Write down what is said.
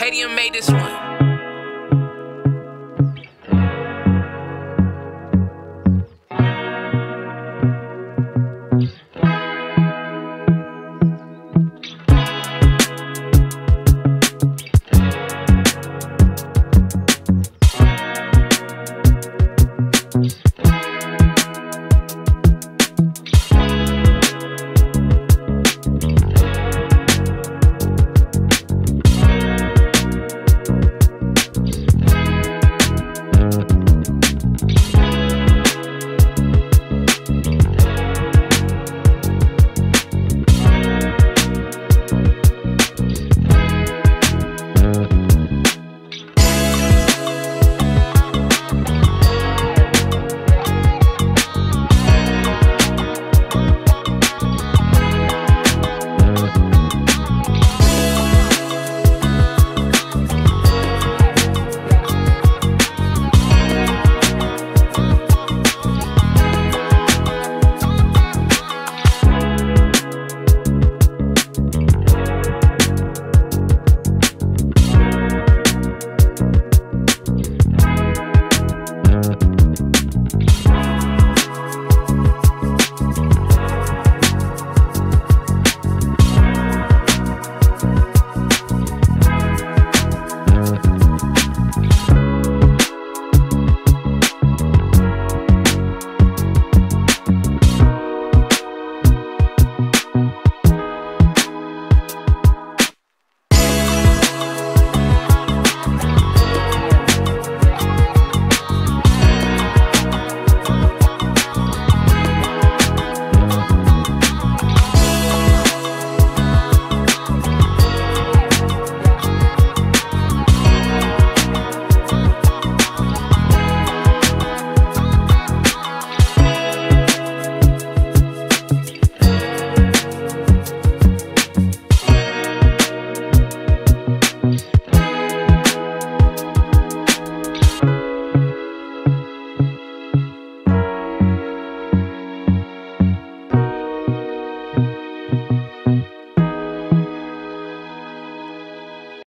Heydium made this one.